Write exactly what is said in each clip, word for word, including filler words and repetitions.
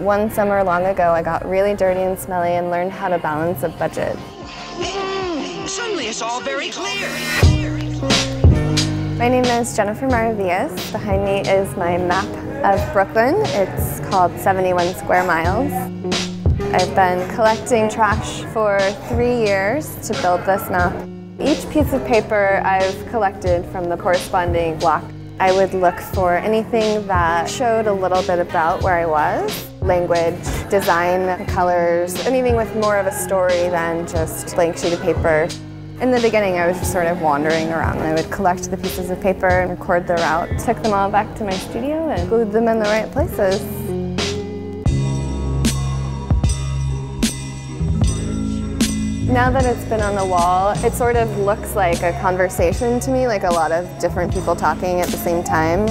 One summer long ago, I got really dirty and smelly and learned how to balance a budget. Suddenly it's all very clear. My name is Jennifer Maravillas. Behind me is my map of Brooklyn. It's called seventy-one Square Miles. I've been collecting trash for three years to build this map. Each piece of paper I've collected from the corresponding block. I would look for anything that showed a little bit about where I was. Language, design, colors, anything with more of a story than just a blank sheet of paper. In the beginning, I was just sort of wandering around. I would collect the pieces of paper and record the route, took them all back to my studio and glued them in the right places. Now that it's been on the wall, it sort of looks like a conversation to me, like a lot of different people talking at the same time.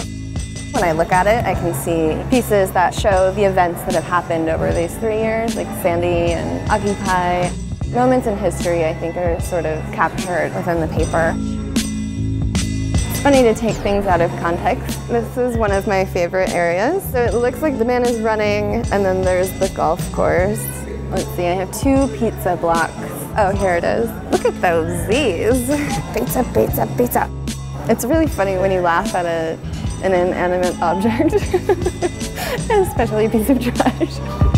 When I look at it, I can see pieces that show the events that have happened over these three years, like Sandy and Occupy. Moments in history, I think, are sort of captured within the paper. It's funny to take things out of context. This is one of my favorite areas. So it looks like the man is running, and then there's the golf course. Let's see, I have two pizza blocks. Oh, here it is. Look at those Z's. Pizza, pizza, pizza. It's really funny when you laugh at a, an inanimate object, especially a piece of trash.